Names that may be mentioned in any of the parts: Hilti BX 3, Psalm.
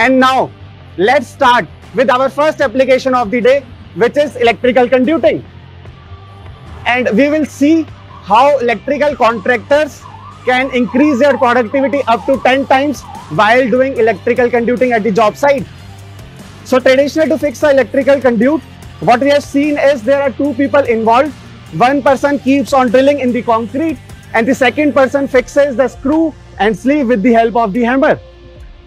And now let's start with our first application of the day, which is electrical conducting. And we will see how electrical contractors can increase their productivity up to 10 times while doing electrical conducting at the job site. So traditionally, to fix an electrical conduit, what we have seen is there are two people involved. One person keeps on drilling in the concrete and the second person fixes the screw and sleeve with the help of the hammer.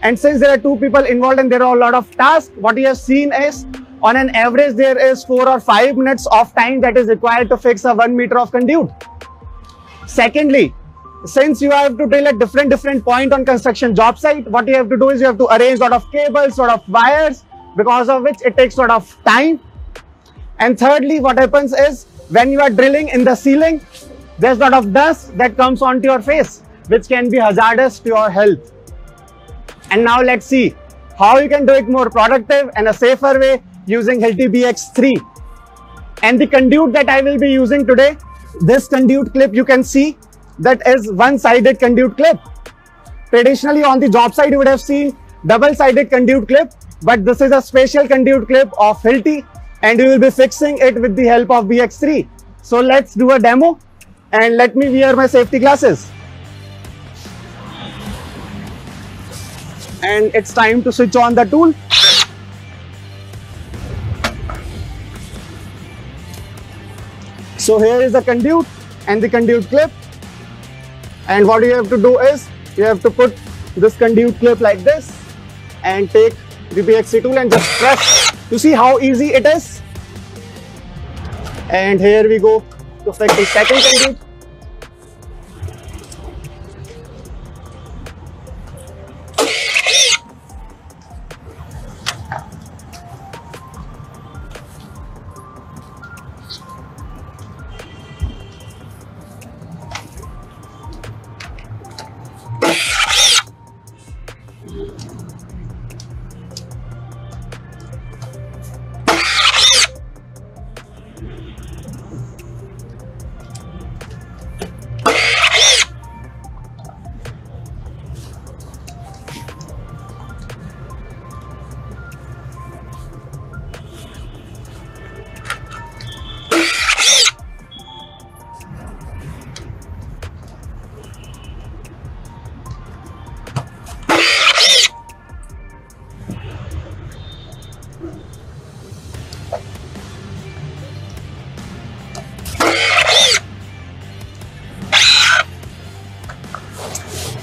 And since there are two people involved and there are a lot of tasks, what we have seen is on an average there is 4 or 5 minutes of time that is required to fix a 1 meter of conduit. Secondly, since you have to drill at different point on construction job site, what you have to do is you have to arrange sort of cables, sort of wires, because of which it takes sort of time. And thirdly, what happens is when you are drilling in the ceiling, there's a lot of dust that comes onto your face, which can be hazardous to your health. And now let's see how you can do it more productive and a safer way using Hilti BX 3. And the conduit that I will be using today, this conduit clip you can see, that is one-sided conduit clip. Traditionally on the job site you would have seen double-sided conduit clip, but this is a special conduit clip of Hilti and we will be fixing it with the help of BX 3. So let's do a demo and let me wear my safety glasses. And it's time to switch on the tool. So here is the conduit and the conduit clip. And what you have to do is you have to put this conduit clip like this and take the BX3 tool and just press to see how easy it is. And here we go to fix the second conduit.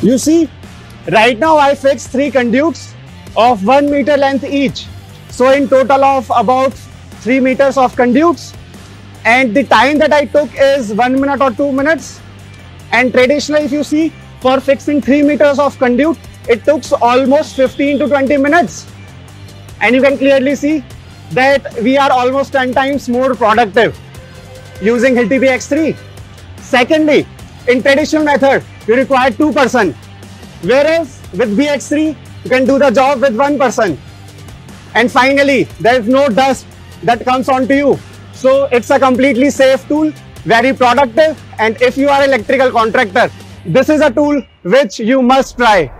You see, right now I fixed 3 conduits of 1 meter length each. So in total of about 3 meters of conduits, and the time that I took is 1 minute or 2 minutes. And traditionally if you see, for fixing 3 meters of conduit, it took almost 15 to 20 minutes. And you can clearly see that we are almost 10 times more productive using Hilti BX 3. Secondly, in traditional method, you require 2 persons, whereas with BX3 you can do the job with 1 person. And finally, there is no dust that comes onto you. So it's a completely safe tool, very productive, and if you are an electrical contractor, this is a tool which you must try.